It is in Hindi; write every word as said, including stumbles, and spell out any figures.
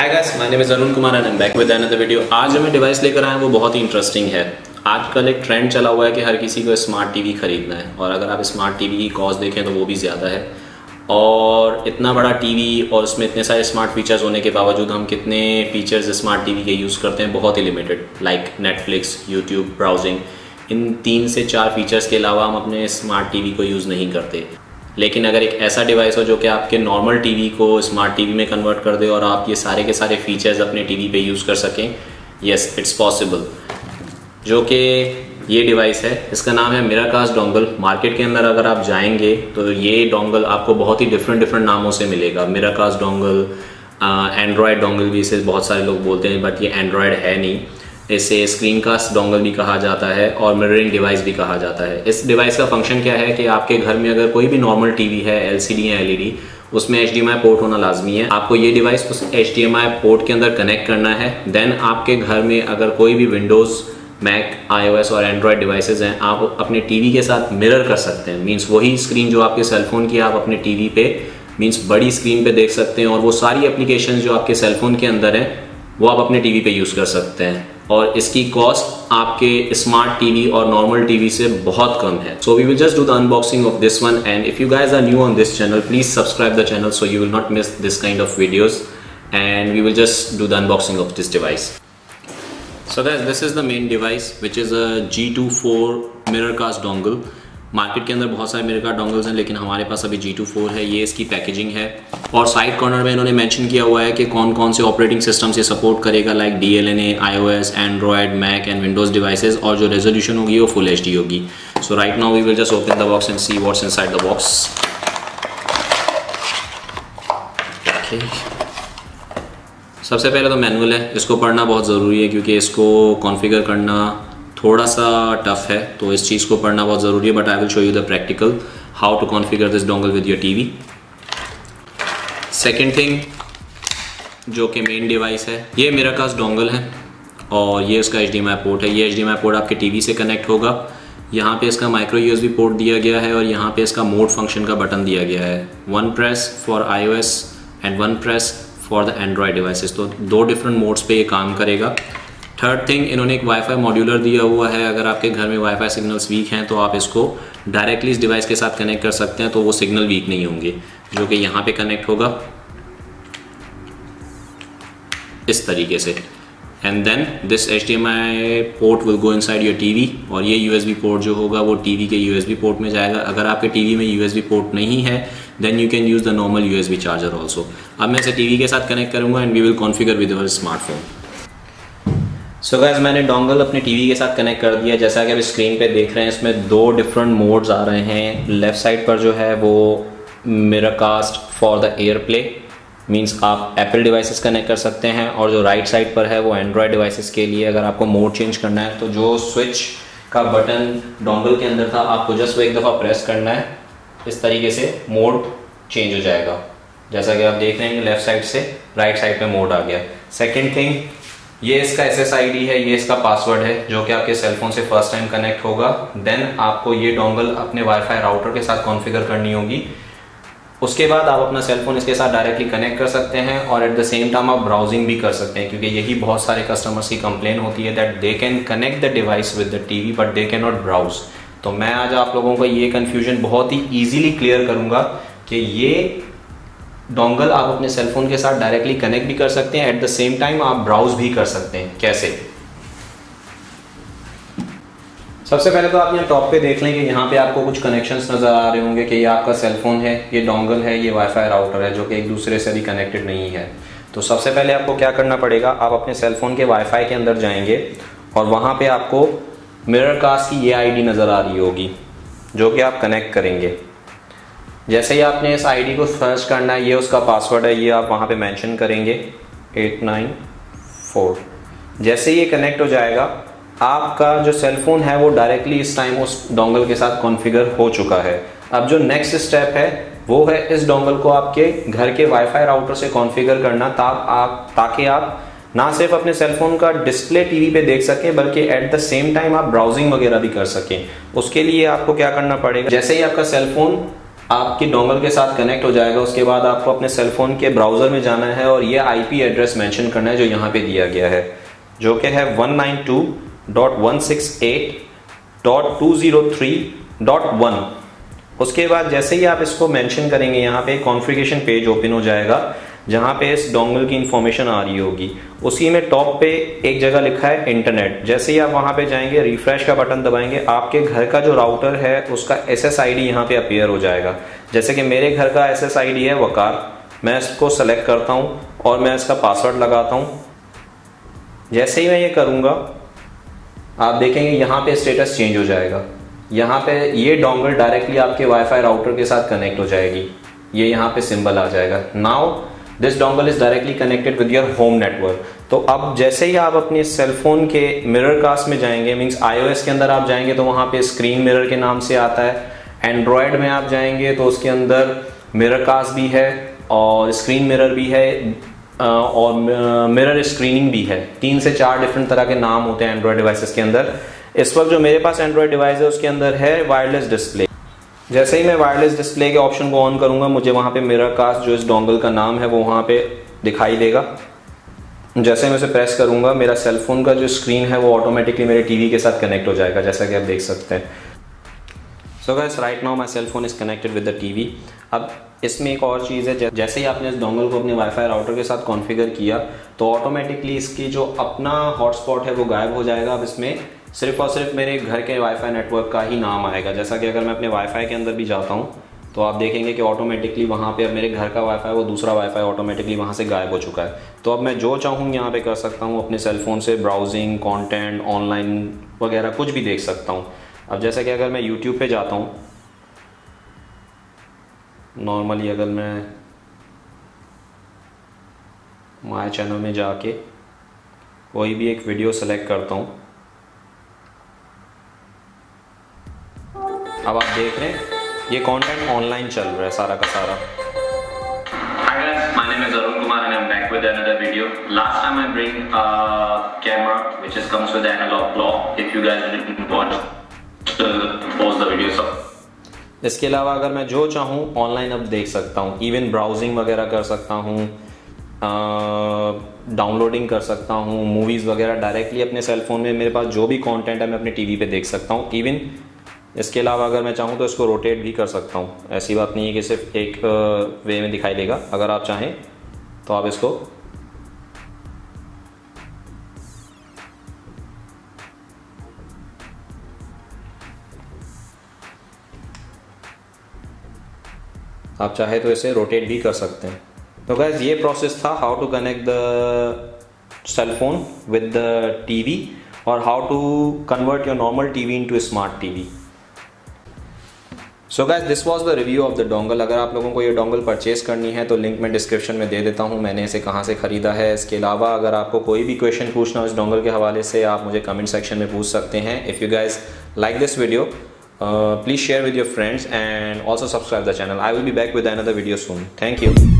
Hi guys, my name is Aroon Kumar and I'm back with another video। आज जो मैं डिवाइस लेकर आया हूँ वो बहुत ही इंटरेस्टिंग है। आजकल एक ट्रेंड चला हुआ है कि हर किसी को स्मार्ट टीवी खरीदना है और अगर आप स्मार्ट टीवी की कॉस्ट देखें तो वो भी ज़्यादा है। और इतना बड़ा टीवी और उसमें इतने सारे स्मार्ट फीचर्स होने के बावजूद हम कितने फीचर्स स्मार्ट टीवी के यूज़ करते हैं, बहुत ही limited. Like Netflix, YouTube, browsing, इन तीन से चार फीचर्स के अलावा हम अपने स्मार्ट टीवी को यूज़ नहीं करते। लेकिन अगर एक ऐसा डिवाइस हो जो कि आपके नॉर्मल टीवी को स्मार्ट टीवी में कन्वर्ट कर दे और आप ये सारे के सारे फीचर्स अपने टीवी पे यूज़ कर सकें, येस इट्स पॉसिबल। जो कि ये डिवाइस है, इसका नाम है मिराकास्ट डोंगल। मार्केट के अंदर अगर आप जाएंगे तो ये डोंगल आपको बहुत ही डिफरेंट डिफरेंट नामों से मिलेगा। मिराकास्ट डोंगल, एंड्रॉयड डोंगल भी इसे बहुत सारे लोग बोलते हैं, बट ये एंड्रॉयड है नहीं। इसे स्क्रीनकास्ट डोंगल भी कहा जाता है और मिररिंग डिवाइस भी कहा जाता है। इस डिवाइस का फंक्शन क्या है कि आपके घर में अगर कोई भी नॉर्मल टीवी है, एलसीडी या एलईडी, उसमें एचडीएमआई पोर्ट होना लाजमी है। आपको ये डिवाइस उस एचडीएमआई पोर्ट के अंदर कनेक्ट करना है। देन आपके घर में अगर कोई भी विंडोज़, मैक, आईओएस और एंड्रॉयड डिवाइसेज हैं, आप अपने टीवी के साथ मिरर कर सकते हैं। मीन्स वही स्क्रीन जो आपके सेलफोन की, आप अपने टीवी पे मीन्स बड़ी स्क्रीन पे देख सकते हैं और वो सारी एप्लीकेशन जो आपके सेलफोन के अंदर हैं वो आप अपने टीवी पे यूज़ कर सकते हैं। और इसकी कॉस्ट आपके स्मार्ट टीवी और नॉर्मल टीवी से बहुत कम है। So we will just do the unboxing of this one and if you guys are new on this channel please subscribe the channel so you will not miss this kind of videos and we will just do the unboxing of this device. So guys, this is the main device which is a G two four Miracast dongle. Market के अंदर बहुत सारे मिररकास्ट डोंगल्स हैं लेकिन हमारे पास अभी जी टू फोर है। ये इसकी पैकेजिंग है और साइड कॉर्नर में इन्होंने मेंशन किया हुआ है कि कौन कौन से ऑपरेटिंग सिस्टम से सपोर्ट करेगा, like D L N A, iOS, Android, Mac and Windows devices. और जो रेजोल्यूशन होगी वो फुल एचडी होगी। So right now we will just open the box and see what's inside the box. सबसे पहले तो मैनुअल है, इसको पढ़ना बहुत ज़रूरी है क्योंकि इसको कॉन्फ़िगर करना थोड़ा सा टफ है, तो इस चीज़ को पढ़ना बहुत ज़रूरी है। But I will show you the practical how to configure this dongle with your TV. Second thing जो कि मेन डिवाइस है, ये मिराकास्ट डोंगल है और ये उसका एचडीएमआई पोर्ट है। ये एचडीएमआई पोर्ट आपके टीवी से कनेक्ट होगा। यहाँ पे इसका माइक्रो यूएसबी पोर्ट दिया गया है और यहाँ पे इसका मोड फंक्शन का बटन दिया गया है, one press for iOS and one press for the Android devices. तो दो डिफरेंट मोड्स पर ये काम करेगा। थर्ड थिंग, इन्होंने एक वाईफाई मॉड्यूलर दिया हुआ है। अगर आपके घर में वाईफाई सिग्नल्स वीक हैं तो आप इसको डायरेक्टली इस डिवाइस के साथ कनेक्ट कर सकते हैं, तो वो सिग्नल वीक नहीं होंगे, जो कि यहाँ पे कनेक्ट होगा इस तरीके से। And then this HDMI port will go inside your TV और ये यूएसबी पोर्ट जो होगा वो टीवी के यूएसबी पोर्ट में जाएगा। अगर आपके टीवी में यूएसबी पोर्ट नहीं है then you can use the normal USB charger also. अब मैं इसे टीवी के साथ कनेक्ट करूँगा and we will configure with your smartphone. So guys, मैंने डोंगल अपने टीवी के साथ कनेक्ट कर दिया। जैसा कि आप स्क्रीन पे देख रहे हैं, इसमें दो डिफरेंट मोड्स आ रहे हैं। लेफ़्ट साइड पर जो है वो Miracast for the AirPlay, means आप एप्पल डिवाइसेस कनेक्ट कर सकते हैं। और जो राइट साइड पर है वो एंड्रॉयड डिवाइसेस के लिए, अगर आपको मोड चेंज करना है तो जो स्विच का बटन डोंगल के अंदर था आपको जस्ट वो एक दफ़ा प्रेस करना है, इस तरीके से मोड चेंज हो जाएगा। जैसा कि आप देख रहे हैं लेफ़्ट साइड से राइट साइड में मोड आ गया। सेकेंड थिंग, ये इसका एस एस आई डी है, ये इसका पासवर्ड है जो कि आपके सेलफोन से फर्स्ट टाइम कनेक्ट होगा। देन आपको ये डोंगल अपने वाईफाई राउटर के साथ कॉन्फ़िगर करनी होगी। उसके बाद आप अपना सेलफोन इसके साथ डायरेक्टली कनेक्ट कर सकते हैं और एट द सेम टाइम आप ब्राउजिंग भी कर सकते हैं, क्योंकि यही बहुत सारे कस्टमर्स की कंप्लेन होती है that they can connect the device with the TV but they can not browse. तो मैं आज आप लोगों को ये कन्फ्यूजन बहुत ही ईजिली क्लियर करूँगा कि ये डोंगल आप अपने सेलफोन के साथ डायरेक्टली कनेक्ट भी कर सकते हैं, एट द सेम टाइम आप ब्राउज भी कर सकते हैं। कैसे? सबसे पहले तो आप यहाँ टॉप पे देख लें कि यहाँ पे आपको कुछ कनेक्शंस नज़र आ रहे होंगे कि ये आपका सेलफोन है, ये डोंगल है, ये वाईफाई राउटर है, जो कि एक दूसरे से भी कनेक्टेड नहीं है। तो सबसे पहले आपको क्या करना पड़ेगा, आप अपने सेलफोन के वाईफाई के अंदर जाएंगे और वहाँ पर आपको मिराकास्ट की ये आई डी नज़र आ रही होगी जो कि आप कनेक्ट करेंगे। जैसे ही आपने इस आईडी को सर्च करना है, ये उसका पासवर्ड है, ये आप वहाँ पे मेंशन करेंगे एट नाइन फोर। जैसे ये कनेक्ट हो जाएगा, आपका जो सेलफोन है वो डायरेक्टली इस टाइम उस डोंगल के साथ कॉन्फ़िगर हो चुका है। अब जो नेक्स्ट स्टेप है वो है इस डोंगल को आपके घर के वाईफाई राउटर से कॉन्फ़िगर करना, आप ताकि आप ना सिर्फ अपने सेलफोन का डिस्प्ले टीवी पे देख सकें बल्कि एट द सेम टाइम आप ब्राउजिंग वगैरह भी कर सकें। उसके लिए आपको क्या करना पड़ेगा, जैसे ही आपका सेलफोन आपके डोंगल के साथ कनेक्ट हो जाएगा। उसके बाद आपको अपने सेल फोन के ब्राउजर में जाना है और ये आईपी एड्रेस मेंशन करना है जो यहाँ पे दिया गया है, जो कि है one nine two dot one six eight dot two zero three dot one. उसके बाद जैसे ही आप इसको मेंशन करेंगे यहाँ पे कॉन्फ़िगरेशन पेज ओपन हो जाएगा जहाँ पे इस डोंगल की इंफॉर्मेशन आ रही होगी। उसी में टॉप पे एक जगह लिखा है इंटरनेट, जैसे ही आप वहाँ पे जाएंगे रिफ्रेश का बटन दबाएंगे आपके घर का जो राउटर है उसका एस एस आई डी यहाँ पे अपीयर हो जाएगा। जैसे कि मेरे घर का एस एस आई डी है वकार, मैं इसको सेलेक्ट करता हूँ और मैं इसका पासवर्ड लगाता हूँ। जैसे ही मैं ये करूँगा आप देखेंगे यहाँ पे स्टेटस चेंज हो जाएगा। यहाँ पे ये डोंगल डायरेक्टली आपके वाईफाई राउटर के साथ कनेक्ट हो जाएगी, ये यहाँ पे सिंबल आ जाएगा, now this dongle is directly connected with your home network. तो अब जैसे ही आप अपने सेलफोन के मिरर कास्ट में जाएंगे, मीन्स आईओएस के अंदर आप जाएंगे तो वहाँ पे स्क्रीन मिरर के नाम से आता है, एंड्रॉयड में आप जाएंगे तो उसके अंदर मिरर कास्ट भी है और स्क्रीन मिरर भी है और मिरर स्क्रीनिंग भी है। तीन से चार डिफरेंट तरह के नाम होते हैं एंड्रॉयड डिवाइसेस के अंदर। इस वक्त जो मेरे पास एंड्रॉयड डिवाइस है उसके अंदर है वायरलेस डिस्प्ले। जैसे ही मैं वायरलेस डिस्प्ले के ऑप्शन को ऑन करूंगा मुझे वहाँ पे मिरर कास्ट जो इस डोंगल का नाम है वो वहाँ पे दिखाई देगा। जैसे मैं उसे प्रेस करूंगा मेरा सेलफोन का जो स्क्रीन है वो ऑटोमेटिकली मेरे टीवी के साथ कनेक्ट हो जाएगा, जैसा कि आप देख सकते हैं। So guys, right now my cellphone is connected with the TV. अब इसमें एक और चीज़ है, जैसे ही आपने इस डोंगल को अपने वाईफाई राउटर के साथ कॉन्फ़िगर किया तो ऑटोमेटिकली इसकी जो अपना हॉटस्पॉट है वो गायब हो जाएगा। अब इसमें सिर्फ और सिर्फ मेरे घर के वाईफाई नेटवर्क का ही नाम आएगा। जैसा कि अगर मैं अपने वाईफाई के अंदर भी जाता हूँ तो आप देखेंगे कि ऑटोमेटिकली वहाँ पे अब मेरे घर का वाईफाई वो दूसरा वाईफाई ऑटोमेटिकली वहाँ से गायब हो चुका है। तो अब मैं जो चाहूँ यहाँ पे कर सकता हूँ, अपने सेलफोन से ब्राउजिंग, कॉन्टेंट, ऑनलाइन वगैरह कुछ भी देख सकता हूँ। अब जैसा कि अगर मैं यूट्यूब पर जाता हूँ, नॉर्मली अगर मैं माय चैनल में जाके कोई भी एक वीडियो सेलेक्ट करता हूँ, अब आप देख रहे हैं ये कंटेंट ऑनलाइन चल रहा है सारा का सारा। Hi guys, my name is Aroon Kumar and I'm back with another video. Last time I bring a camera which is comes with analog block. If you guys didn't watch, pause the video sub. इसके अलावा अगर मैं जो चाहूँ ऑनलाइन अब देख सकता हूँ, इवन ब्राउजिंग वगैरह कर सकता हूँ, डाउनलोडिंग कर सकता हूँ, मूवीज़ वगैरह डायरेक्टली अपने सेलफोन में मेरे पास जो भी कंटेंट है मैं अपने टीवी पे देख सकता हूँ। इवन इसके अलावा अगर मैं चाहूँ तो इसको रोटेट भी कर सकता हूँ, ऐसी बात नहीं है कि सिर्फ एक वे में दिखाई देगा। अगर आप चाहें तो आप इसको आप चाहे तो इसे रोटेट भी कर सकते हैं। तो गाइस, ये प्रोसेस था how to connect the cell phone with the TV और how to convert your normal TV into smart TV. So guys, this was the review of the dongle. अगर आप लोगों को ये डोंगल परचेज करनी है तो लिंक मैं डिस्क्रिप्शन में दे देता हूँ मैंने इसे कहाँ से ख़रीदा है। इसके अलावा अगर आपको कोई भी क्वेश्चन पूछना हो इस डोंगल के हवाले से आप मुझे कमेंट सेक्शन में पूछ सकते हैं। If you guys like this video, Uh, please share with your friends and also subscribe the channel. I will be back with another video soon. Thank you.